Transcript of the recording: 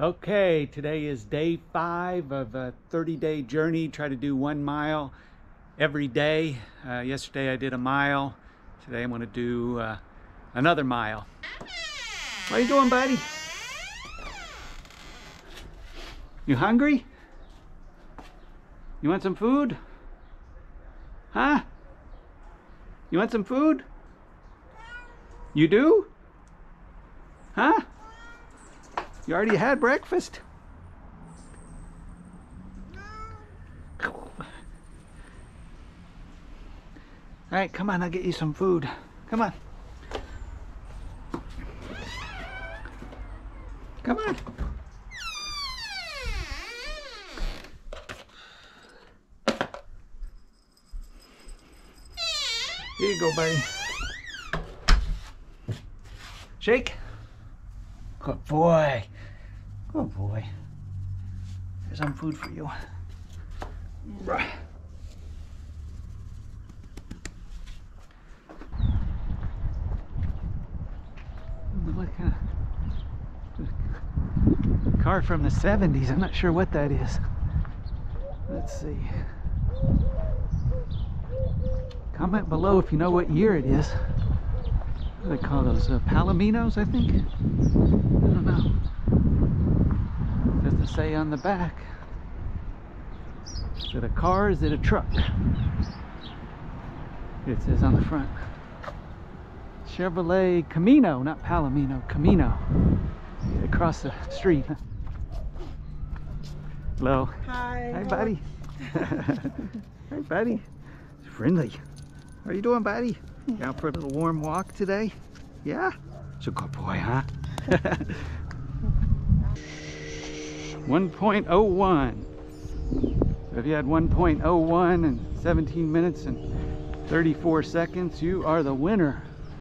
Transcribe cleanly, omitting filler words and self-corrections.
Okay, today is day 5 of a 30-day journey. Try to do 1 mile every day. Yesterday I did a mile. Today I'm going to do another mile. What are you doing, buddy? You hungry? You want some food? Huh? You want some food? You do? Huh? You already had breakfast? No. All right, come on, I'll get you some food. Come on. Come on. Here you go, buddy. Shake. Good boy. Good boy. There's some food for you. Right. What kind of car from the 70s? I'm not sure what that is. Let's see. Comment below if you know what year it is. What do they call those? Palominos, I think? I don't know. It doesn't say on the back. Is it a car? Is it a truck? It says on the front. Chevrolet Camino, not Palomino, Camino. Get across the street. Hello. Hi. Hi, buddy. Hi, buddy. It's friendly. How are you doing, buddy? Down for a little warm walk today? Yeah? It's a good boy, huh? 1.01. So if you had 1.01 in 17 minutes and 34 seconds, you are the winner.